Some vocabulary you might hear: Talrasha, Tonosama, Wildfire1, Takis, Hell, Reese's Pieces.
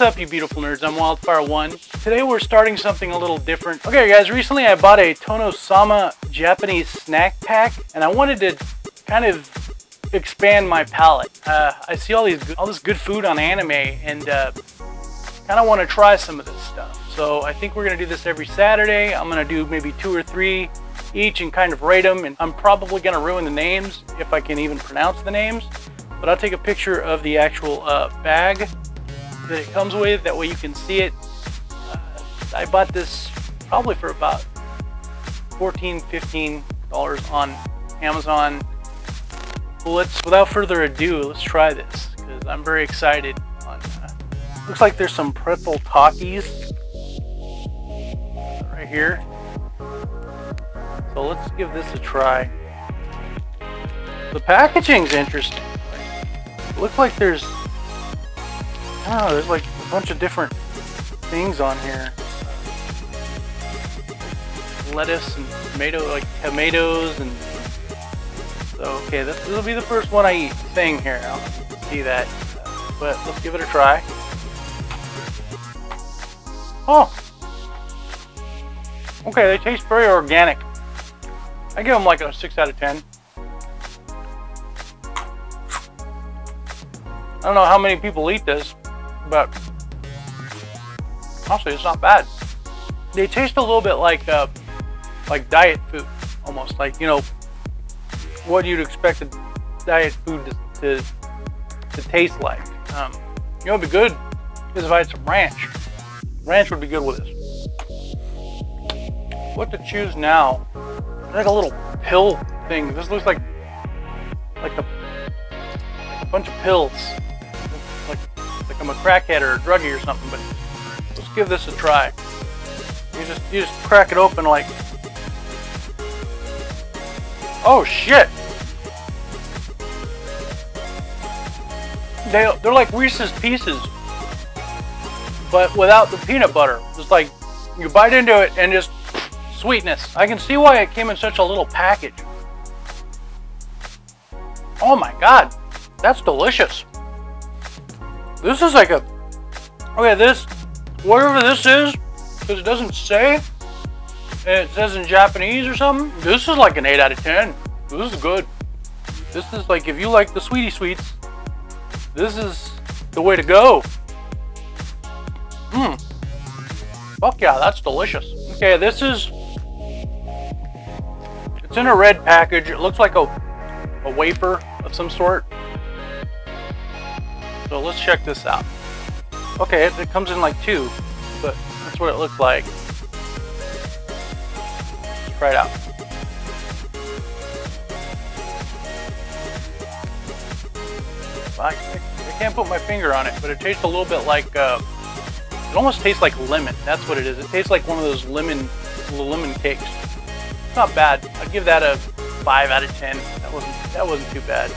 What's up, you beautiful nerds? I'm Wildfire1. Today we're starting something a little different. Okay guys, recently I bought a Tonosama Japanese snack pack and I wanted to kind of expand my palate. I see all this good food on anime and kind of want to try some of this stuff. So I think we're going to do this every Saturday. I'm going to do maybe 2 or 3 each and kind of rate them. And I'm probably going to ruin the names if I can even pronounce the names. But I'll take a picture of the actual bag that it comes with, that way you can see it. I bought this probably for about $14–$15 on Amazon. Well, without further ado, let's try this because I'm very excited. Looks like there's some pretzel Takis right here, so let's give this a try. The packaging's interesting. It looks like there's there's like a bunch of different things on here. Lettuce and tomato, like tomatoes and... So, okay, this will be the first one I eat thing here. I'll see that. But let's give it a try. Oh! Okay, they taste very organic. I give them like a 6 out of 10. I don't know how many people eat this, but honestly, it's not bad. They taste a little bit like diet food, almost like, you know, what you'd expect a diet food to taste like. You know, it'd be good is if I had some ranch. Ranch would be good with this. What to choose now? It's like a little pill thing. This looks like a bunch of pills. Like I'm a crackhead or a druggie or something, but let's give this a try. You just crack it open like... Oh shit! They're like Reese's Pieces, but without the peanut butter. Just like you bite into it and just sweetness. I can see why it came in such a little package. Oh my god, that's delicious. This is like a... Okay, this, whatever this is, because it doesn't say, and it says in Japanese or something, this is like an 8 out of 10. This is good. This is like, if you like the sweetie sweets, this is the way to go. Mmm. Fuck yeah, that's delicious. Okay, this is... It's in a red package. It looks like a wafer of some sort. So let's check this out. Okay, it comes in like 2, but that's what it looks like. Let's try it out. I can't put my finger on it, but it tastes a little bit like... it almost tastes like lemon. That's what it is. It tastes like one of those lemon cakes. It's not bad. I'd give that a 5 out of 10. That wasn't too bad.